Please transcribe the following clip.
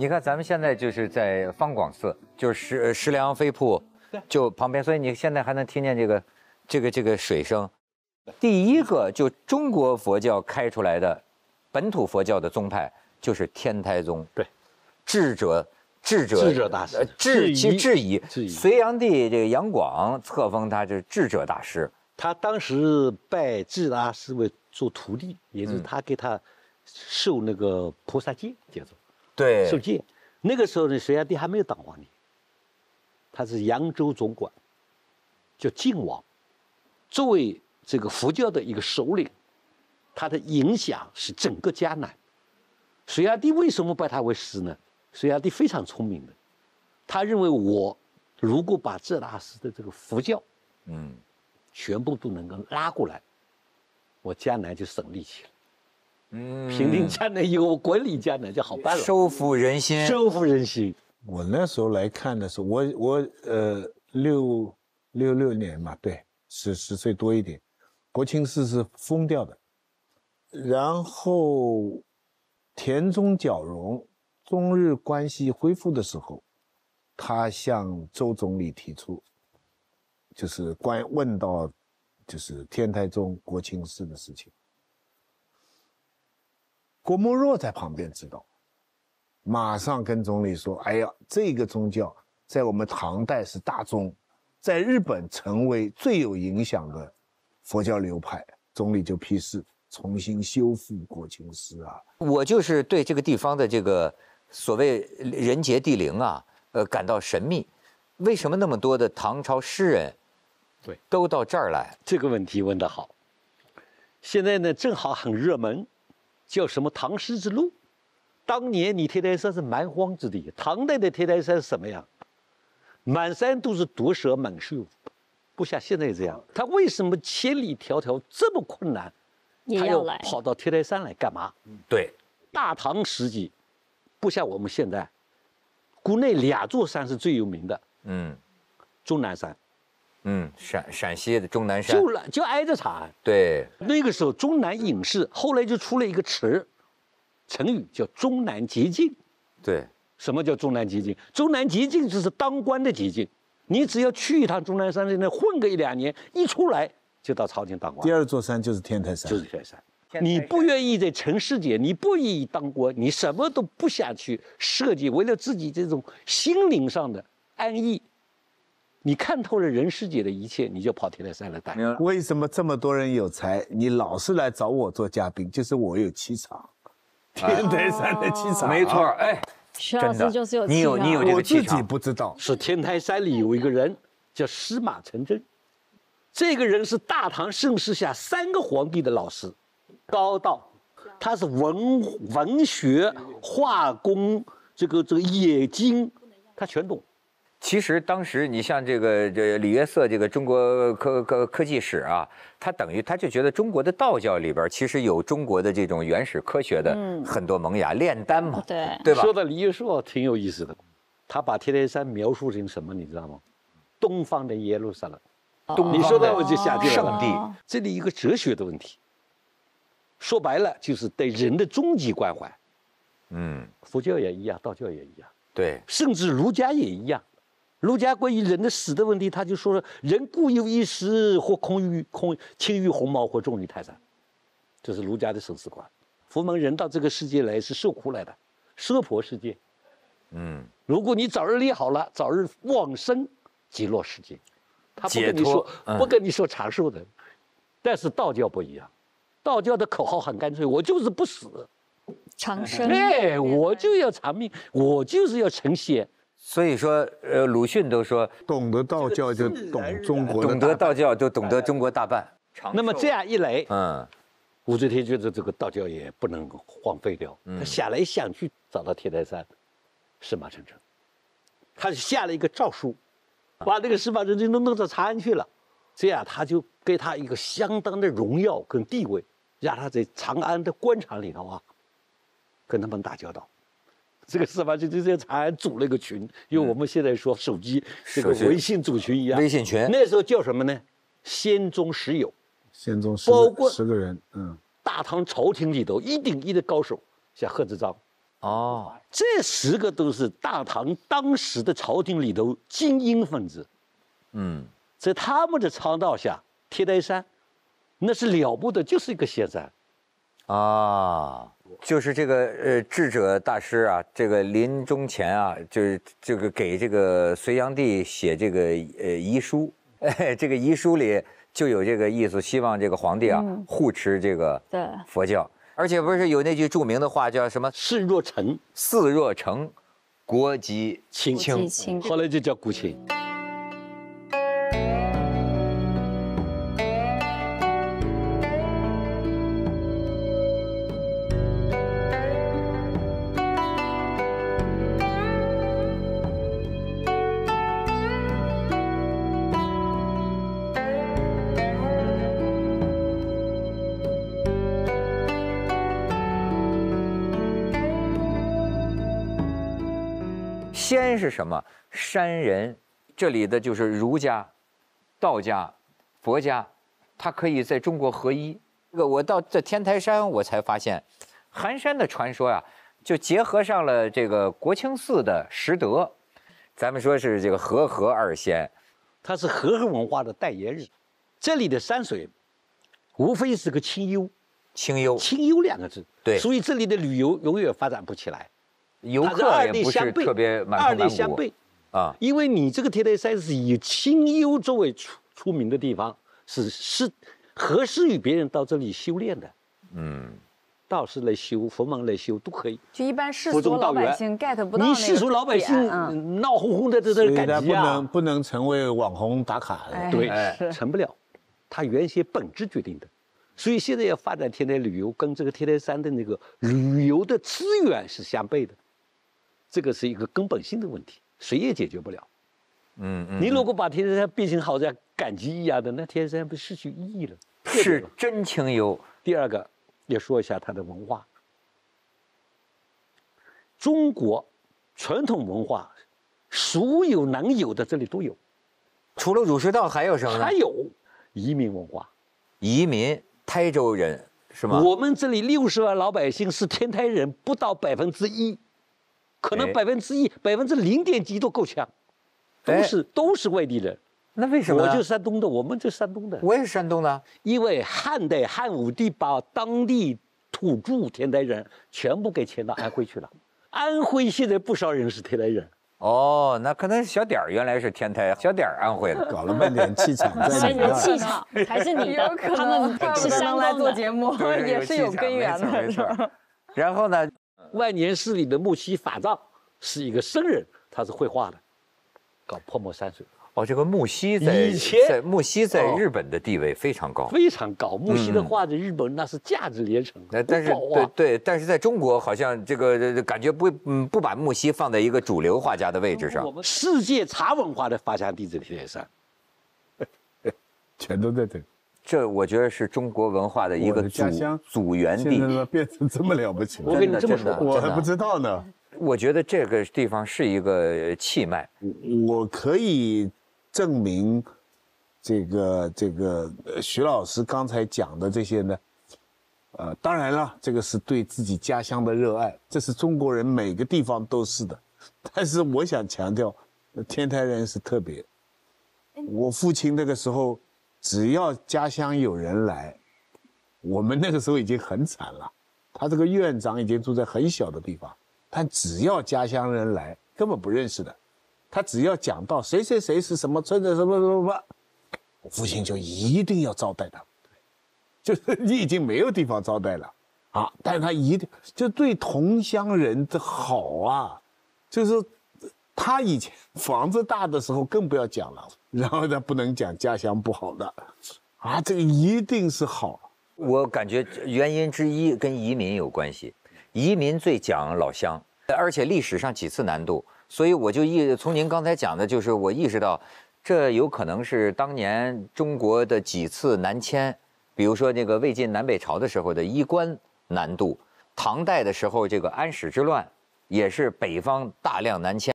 你看咱们现在就是在方广寺，就是石梁飞瀑，就旁边，所以你现在还能听见这个水声。第一个就中国佛教开出来的本土佛教的宗派就是天台宗。对，智者大师，质疑隋炀帝这个杨广册封他就是智者大师。他当时拜智大师为做徒弟，也就是他给他受那个菩萨戒，叫做。 对，受戒。那个时候呢，隋炀帝还没有当皇帝，他是扬州总管，叫靖王。作为这个佛教的一个首领，他的影响是整个江南。隋炀帝为什么拜他为师呢？隋炀帝非常聪明的，他认为我如果把智大师的这个佛教，全部都能够拉过来，我江南就省力气了。 平定江南以后，管理江南就好办了，收复人心，收复人心。我那时候来看的时候，我66年嘛，对，10岁多一点。国清寺是封掉的，然后田中角荣中日关系恢复的时候，他向周总理提出，就是问到就是天台宗国清寺的事情。 郭沫若在旁边知道，马上跟总理说：“哎呀，这个宗教在我们唐代是大宗，在日本成为最有影响的佛教流派。”总理就批示重新修复国清寺啊。我就是对这个地方的这个所谓人杰地灵啊，感到神秘。为什么那么多的唐朝诗人，对，都到这儿来？这个问题问得好。现在呢，正好很热门。 叫什么唐诗之路？当年你天台山是蛮荒之地，唐代的天台山是什么样？满山都是毒蛇猛兽，不像现在这样。他为什么千里迢迢这么困难，他要跑到天台山来干嘛？对，大唐时期，不像我们现在，国内2座山是最有名的，终南山，陕西的终南山就挨着长安。对，那个时候终南隐士，后来就出了一个词，成语叫终南捷径。对，什么叫终南捷径？终南捷径就是当官的捷径，你只要去一趟终南山那混个1、2年，一出来就到朝廷当官。第2座山就是天台山，就是天台山。你不愿意在尘世间，你不愿意当官，你什么都不想去设计，为了自己这种心灵上的安逸。 你看透了人世界的一切，你就跑天台山来待。为什么这么多人有才，你老是来找我做嘉宾？就是我有气场，天台山的气场。没错，哎，徐老师就是有气场。你有这个气场，我自己不知道。是天台山里有一个人叫司马承祯，这个人是大唐盛世下3个皇帝的老师，高道，他是文学、画工，这个冶金，他全懂。 其实当时你像这个李约瑟这个中国科技史啊，他等于他就觉得中国的道教里边其实有中国的这种原始科学的很多萌芽，炼丹嘛，对吧？说到李约瑟挺有意思的，他把天台山描述成什么你知道吗？东方的耶路撒冷，你说到我就下地了。上帝，这里一个哲学的问题，说白了就是对人的终极关怀。佛教也一样，道教也一样，对，甚至儒家也一样。 儒家关于人的死的问题，他就说了：“人固有一死，或轻于鸿毛，或重于泰山。”这是儒家的生死观。佛门人到这个世界来是受苦来的，娑婆世界。如果你早日立好了，早日往生极乐世界，他不跟你说，不跟你说长寿的。但是道教不一样，道教的口号很干脆：我就是不死，长生。哎，我就要长命，我就是要成仙。 所以说，鲁迅都说，懂得道教就懂中国，懂得道教就懂得中国大半。那么这样一来，武则天觉得这个道教也不能荒废掉，他想来想去找到天台山，司马承祯，他下了一个诏书，把那个司马承祯都弄到长安去了，这样他就给他一个相当的荣耀跟地位，让他在长安的官场里头啊，跟他们打交道。 这个司马承祯在长安组了一个群，用我们现在说手机这个微信组群一样，微信群那时候叫什么呢？仙中十友，仙中包括10个人，大唐朝廷里头一顶一的高手，像贺知章、哦，这10个都是大唐当时的朝廷里头精英分子。嗯，在他们的倡导下，铁达尼山那是了不得，就是一个仙山。啊，就是这个智者大师啊，这个临终前啊，就是这个给这个隋炀帝写这个遗书，这个遗书里就有这个意思，希望这个皇帝啊、护持这个佛教。 而且不是有那句著名的话叫什么？事若成，事若成，国即卿。后来就叫国卿。仙是什么？山人，这里的就是儒家、道家、佛家，它可以在中国合一。这个我到这天台山，我才发现，寒山的传说啊，就结合上了这个国清寺的拾得。咱们说是这个和合二仙，它是和合文化的代言人。这里的山水，无非是个清幽，清幽，清幽两个字。对，所以这里的旅游永远发展不起来。 游客也不是特别满足，二类相悖啊，因为你这个铁达尼山是以清幽作为出名的地方，是合适于别人到这里修炼的。嗯，道士来修，佛门来修都可以。就一般世俗老百姓 get 不到。你世俗老百姓闹哄哄的在这儿赶集啊，不能成为网红打卡，对，成不了。它原先本质决定的。 所以现在要发展天台旅游，跟这个天台山的那个旅游的资源是相悖的，这个是一个根本性的问题，谁也解决不了。你如果把天台山变成好像赶集一样的，那天台山不失去意义了。是真清幽。第二个，也说一下它的文化。中国传统文化，所有能有的这里都有，除了儒释道还有什么呢？还有移民文化，移民。 台州人是吗？我们这里60万老百姓是天台人，不到1%，可能1%、0.几都够呛，都是外地人。那为什么？我就是山东的，我们就是山东的。我也是山东的，因为汉代汉武帝把当地土著天台人全部给迁到安徽去了。安徽现在不少人是天台人。 哦，那可能小点儿原来是天台，小点儿安徽的，搞了半点气场在里面。气场还是你有可能，他们怪不得能来做节目，也是有根源的。然后呢，万年寺里的木西法藏是一个僧人，他是绘画的，搞泼墨山水。哦，这个木西在日本的地位非常高，非常高。木西的画在日本那是价值连城。但是但是在中国好像这个感觉不把木西放在一个主流画家的位置上。我们世界茶文化的发祥地在天台山，全都在这。这我觉得是中国文化的一个祖源地。现在变成这么了不起，我跟你这么说，我还不知道呢。我觉得这个地方是一个气脉，我可以。 证明这个徐老师刚才讲的这些呢，当然了，这个是对自己家乡的热爱，这是中国人每个地方都是的。但是我想强调，天台人是特别。我父亲那个时候，只要家乡有人来，我们那个时候已经很惨了。他这个院长已经住在很小的地方，但只要家乡人来，根本不认识的。 他只要讲到谁谁谁是什么村的什么什么，我父亲就一定要招待他，就是你已经没有地方招待了啊，但是他一定就对同乡人的好啊，就是他以前房子大的时候更不要讲了，然后他不能讲家乡不好的啊，这个一定是好。我感觉原因之一跟移民有关系，移民最讲老乡，而且历史上几次南渡。 所以我就从您刚才讲的，就是我意识到，这有可能是当年中国的几次南迁，比如说那个魏晋南北朝的时候的衣冠南渡，唐代的时候这个安史之乱，也是北方大量南迁。